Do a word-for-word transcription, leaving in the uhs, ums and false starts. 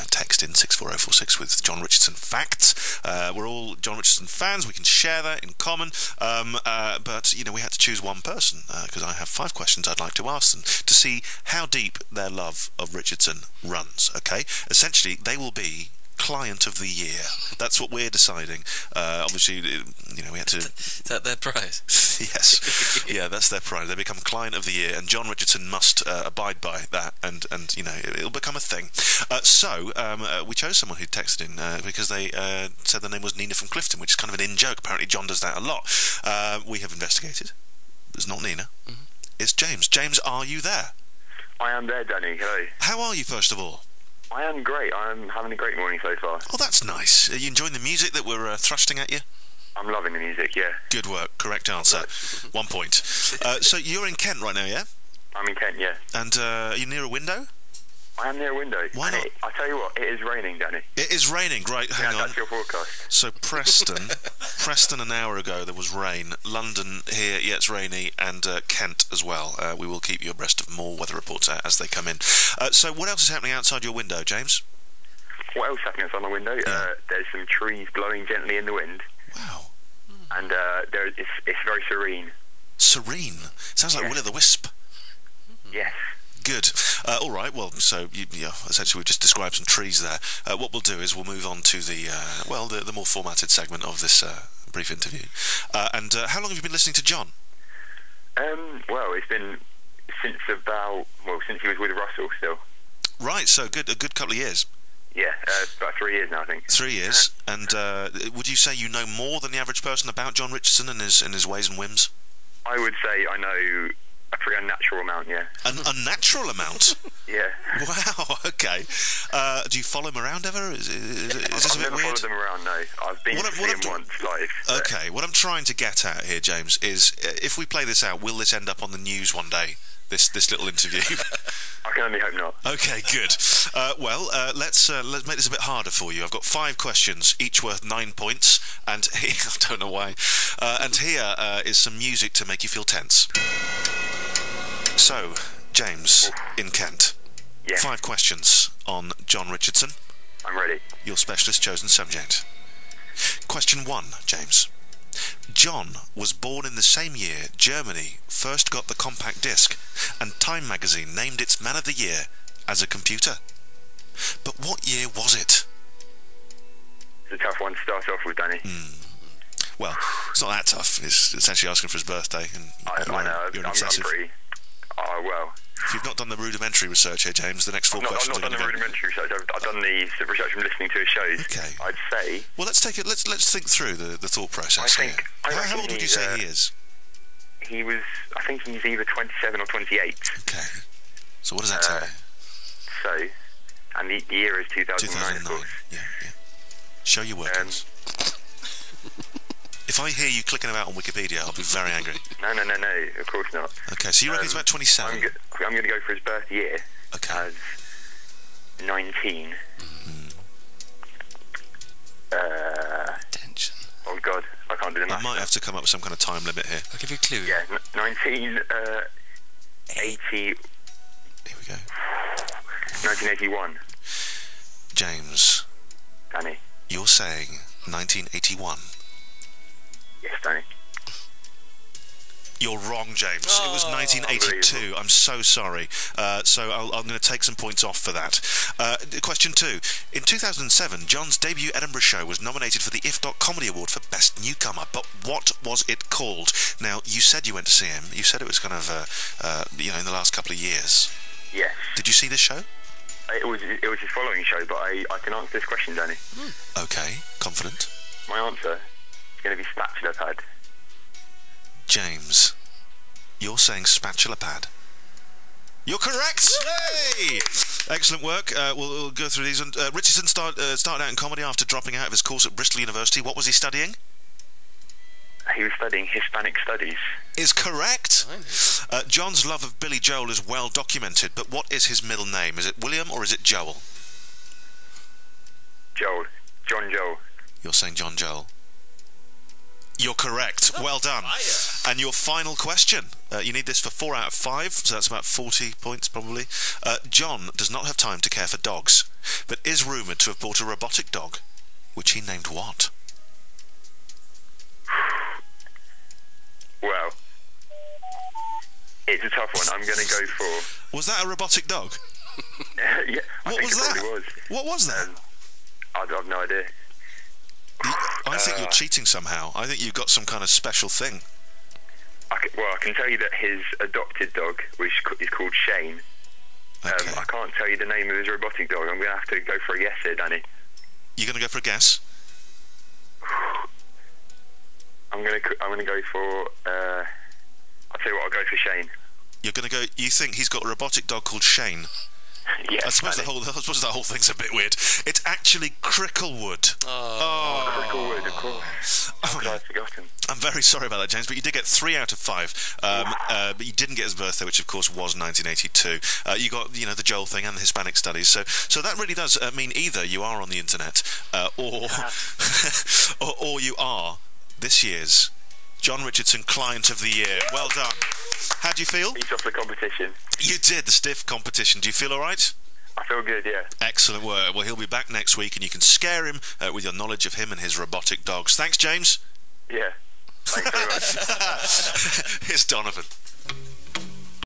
uh, text in six four oh four six with Jon Richardson facts. Uh, we're all Jon Richardson fans. We can share that in common. Um, uh, but, you know, we had to choose one person because uh, I have five questions I'd like to ask them to see how deep their love of Richardson runs, okay? Essentially, they will be client of the year. That's what we're deciding. Uh, obviously, you know, we had to... Is that their prize? Yes. Yeah, that's their prize. They become client of the year, and Jon Richardson must uh, abide by that, and, and you know, it'll become a thing. Uh, so, um, uh, we chose someone who texted in uh, because they uh, said their name was Nina from Clifton, which is kind of an in-joke. Apparently, John does that a lot. Uh, we have investigated. It's not Nina. Mm-hmm. It's James. James, are you there? I am there, Danny. Hello. How are you, first of all? I am great. I am having a great morning so far. Oh, that's nice. Are you enjoying the music that we're uh, thrusting at you? I'm loving the music, yeah. Good work. Correct answer. One point. Uh, so you're in Kent right now, yeah? I'm in Kent, yeah. And uh, are you near a window? I am near a window. Why not? It, I tell you what, it is raining, Danny. It is raining, right? Hang yeah, on. That's your forecast. So Preston, Preston an hour ago there was rain. London here, yeah, it's rainy, and uh, Kent as well. Uh, we will keep you abreast of more weather reports as they come in. Uh, so what else is happening outside your window, James? What else happening outside my window? Yeah. Uh, there's some trees blowing gently in the wind. Wow. And uh, there, it's, it's very serene. Serene? Sounds like yes. Will o' the Wisp. Yes. Good. Uh, all right. Well, so you, you know, essentially we've just described some trees there. Uh, what we'll do is we'll move on to the uh, well, the, the more formatted segment of this uh, brief interview. Uh, and uh, how long have you been listening to Jon? Um, well, it's been since about well, since he was with Russell still. Right. So good. A good couple of years. Yeah, uh, about three years now, I think. Three years. And uh, would you say you know more than the average person about Jon Richardson and his and his ways and whims? I would say I know a pretty unnatural amount, yeah. An unnatural amount? Yeah. Wow, okay. Uh, do you follow him around ever? Is, is, is this a bit weird? I've never followed him around, no. I've been to see him once live. Okay, what I'm trying to get at here, James, is if we play this out, will this end up on the news one day? This this little interview. I can only hope not. Okay, good. Uh, well, uh, let's uh, let's make this a bit harder for you. I've got five questions, each worth nine points, and he, I don't know why. Uh, and here uh, is some music to make you feel tense. So, James in Kent. Yeah. Five questions on Jon Richardson. I'm ready. Your specialist chosen subject. Question one, James. Jon was born in the same year Germany first got the compact disc and Time magazine named its Man of the Year as a computer. But what year was it? It's a tough one to start off with, Danny. Mm. Well, it's not that tough. It's essentially asking for his birthday. And I, you're, I know. You're I'm, I'm pretty... Oh, well. If you've not done the rudimentary research here, James, the next four I've not, questions. I've not done the rudimentary research. I've, I've done the, the research from listening to his shows. Okay. I'd say. Well, let's take it. Let's let's think through the, the thought process. I think. I how, how old would you say uh, he is? He was. I think he's either twenty-seven or twenty-eight. Okay. So what does that uh, tell you? So, and the year is two thousand nine. Two thousand nine. Yeah, yeah. Show your workings. Um, If I hear you clicking about on Wikipedia, I'll be very angry. No, no, no, no, of course not. Okay, so you um, reckon he's about twenty-seven? I'm, I'm going to go for his birth year. Okay. As nineteen. Mm. Uh, Attention. Oh, God, I can't do the math. I might have to come up with some kind of time limit here. I'll give you a clue. Yeah, nineteen eighty... Here we go. nineteen eighty-one. James. Danny. You're saying nineteen eighty-one. Yes, Danny. You're wrong, James. Oh, it was nineteen eighty-two. I'm so sorry. Uh, so I'll, I'm going to take some points off for that. Uh, question two. In two thousand seven, Jon's debut Edinburgh show was nominated for the If dot Comedy Award for Best Newcomer. But what was it called? Now, you said you went to see him. You said it was kind of, uh, uh, you know, in the last couple of years. Yes. Did you see this show? It was, it was his following show, but I, I can answer this question, Danny. Mm. Okay. Confident? My answer... going to be spatula pad. James, you're saying spatula pad. You're correct! Yay! Excellent work. Uh, we'll, we'll go through these. Uh, Richardson start, uh, started out in comedy after dropping out of his course at Bristol University. What was he studying? He was studying Hispanic Studies. Is correct. Uh, Jon's love of Billy Joel is well documented, but what is his middle name? Is it William or is it Joel? Joel. Jon Joel. You're saying Jon Joel. You're correct. Well done. And your final question. Uh, you need this for four out of five, so that's about forty points probably. Uh, Jon does not have time to care for dogs. but is rumoured to have bought a robotic dog, which he named what? Well, it's a tough one. I'm going to go for... Was that a robotic dog? Yeah, I what think was it that? Was. What was that? Um, I have no idea. The, I think uh, you're cheating somehow. I think you've got some kind of special thing. I can, well, I can tell you that his adopted dog, which is called Shane. Okay. Um, I can't tell you the name of his robotic dog. I'm going to have to go for a guess here, Danny. You're going to go for a guess? I'm going to. I'm going to go for. Uh, I'll tell you what. I'll go for Shane. You're going to go. You think he's got a robotic dog called Shane? Yeah, I suppose the whole, I suppose that whole thing's a bit weird. It's actually Cricklewood. Oh, oh Cricklewood, of course. Oh, no. I've forgotten. I'm very sorry about that, James, but you did get three out of five. Um, wow. uh, but you didn't get his birthday, which of course was nineteen eighty-two. Uh, you got, you know, the Joel thing and the Hispanic studies. So, so that really does uh, mean either you are on the internet, uh, or, or or you are this year's Jon Richardson Client of the Year. Well done. How do you feel? Beat off the competition. You did, the stiff competition. Do you feel all right? I feel good, yeah. Excellent work. Well, he'll be back next week, and you can scare him uh, with your knowledge of him and his robotic dogs. Thanks, James. Yeah. Thanks very much. Here's Donovan.